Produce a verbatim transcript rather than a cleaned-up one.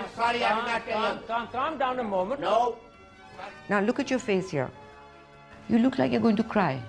I'm sorry, I'm not telling you. Calm, calm down a moment. No. Now look at your face here. You look like you're going to cry.